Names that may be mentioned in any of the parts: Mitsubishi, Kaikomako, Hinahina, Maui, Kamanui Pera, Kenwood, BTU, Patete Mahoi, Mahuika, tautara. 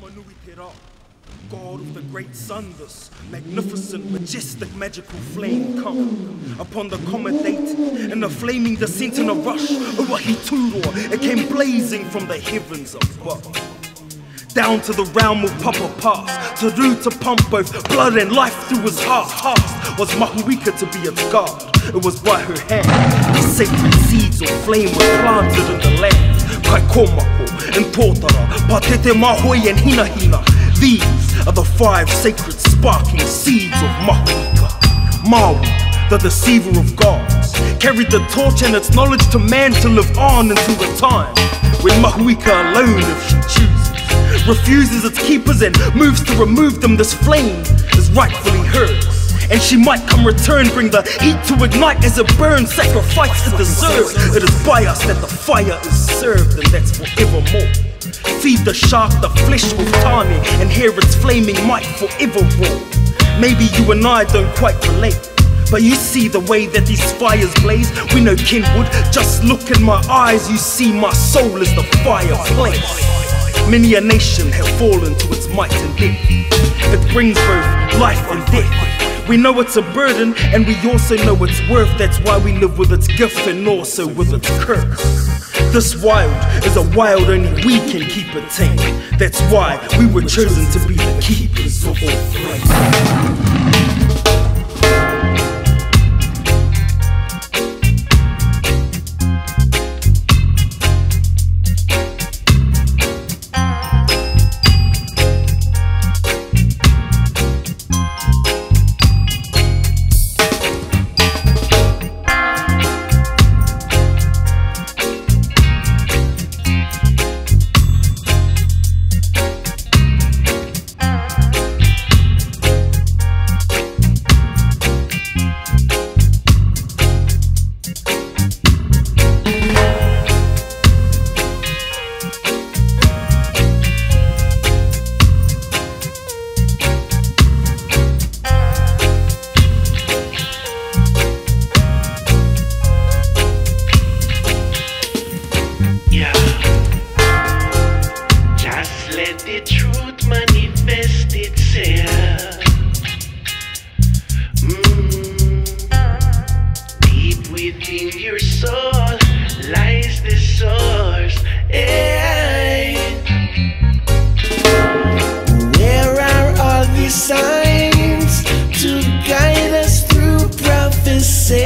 Kamanui Pera, god of the great sun, this magnificent, majestic, magical flame come upon the comet date, and the flaming descent in a rush over Hituro, it came blazing from the heavens above, down to the realm of Papa Pass, to do to pump both blood and life through his heart. Heart was Mahuika to be its god, it was by her hand, the sacred seeds of flame were planted in the land. Kaikomako and tautara, Patete Mahoi and Hinahina, these are the five sacred sparking seeds of Mahuika. Maui, the deceiver of gods, carried the torch and its knowledge to man to live on until the time when Mahuika alone, if she chooses, refuses its keepers and moves to remove them. This flame is rightfully hers, and she might come return, bring the heat to ignite as it burns, sacrifice it deserves. It is by us that the fire is served, and that's forevermore. Feed the shark the flesh with tane, and hear its flaming might forever roar. Maybe you and I don't quite relate, but you see the way that these fires blaze. We know Kenwood, just look in my eyes, you see my soul is the fireplace. Many a nation have fallen to its might and death, it brings both life and death. We know it's a burden, and we also know its worth. That's why we live with its gift and also with its curse. This wild is a wild only we can keep it tame. That's why we were chosen to be the keepers of all flame. Within your soul lies the source. Where are all these signs to guide us through prophecy?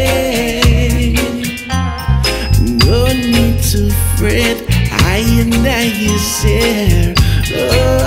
No need to fret, I and I is here. Oh.